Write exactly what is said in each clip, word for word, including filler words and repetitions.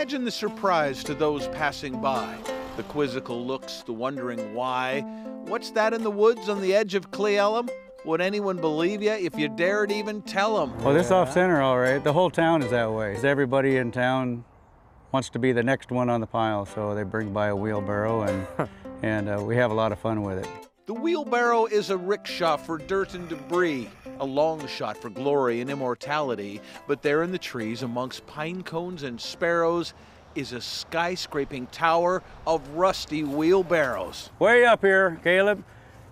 Imagine the surprise to those passing by. The quizzical looks, the wondering why. What's that in the woods on the edge of Cle Elum? Would anyone believe you if you dared even tell them? Well, this is off-center, all right. The whole town is that way. Everybody in town wants to be the next one on the pile, so they bring by a wheelbarrow, and, and uh, we have a lot of fun with it. The wheelbarrow is a rickshaw for dirt and debris, a long shot for glory and immortality, but there in the trees amongst pine cones and sparrows is a skyscraping tower of rusty wheelbarrows. Way up here, Caleb.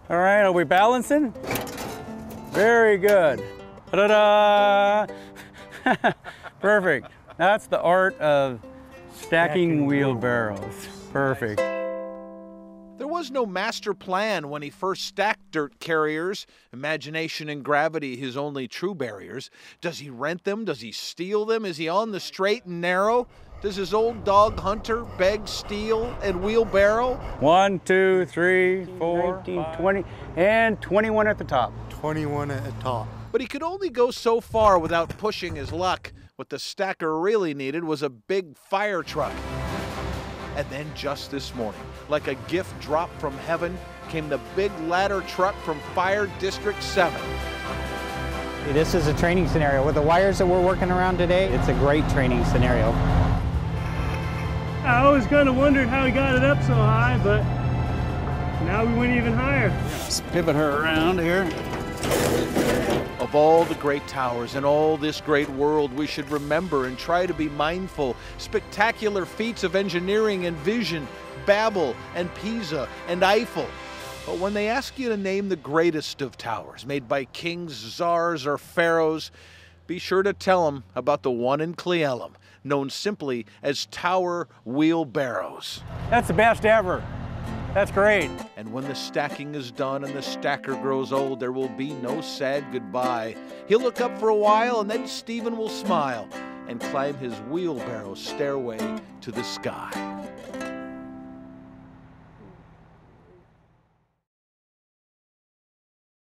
All right, are we balancing? Very good. Ta-da! Perfect. That's the art of stacking, stacking wheelbarrows. wheelbarrows. Perfect. There was no master plan when he first stacked dirt carriers. Imagination and gravity, his only true barriers. Does he rent them? Does he steal them? Is he on the straight and narrow? Does his old dog Hunter beg, steal, and wheelbarrow? One, two, three, four, nineteen, twenty, and twenty-one at the top. twenty-one at the top. But he could only go so far without pushing his luck. What the stacker really needed was a big fire truck. And then just this morning, like a gift dropped from heaven, came the big ladder truck from Fire District seven. This is a training scenario. With the wires that we're working around today, it's a great training scenario. I always kind of wondered how he got it up so high, but now we went even higher. Let's pivot her around here. Of all the great towers in all this great world, we should remember and try to be mindful. Spectacular feats of engineering and vision, Babel and Pisa and Eiffel. But when they ask you to name the greatest of towers made by kings, czars, or pharaohs, be sure to tell them about the one in Cle Elum, known simply as Tower Wheelbarrows. That's the best ever. That's great. And when the stacking is done and the stacker grows old, there will be no sad goodbye. He'll look up for a while, and then Stephen will smile and climb his wheelbarrow stairway to the sky.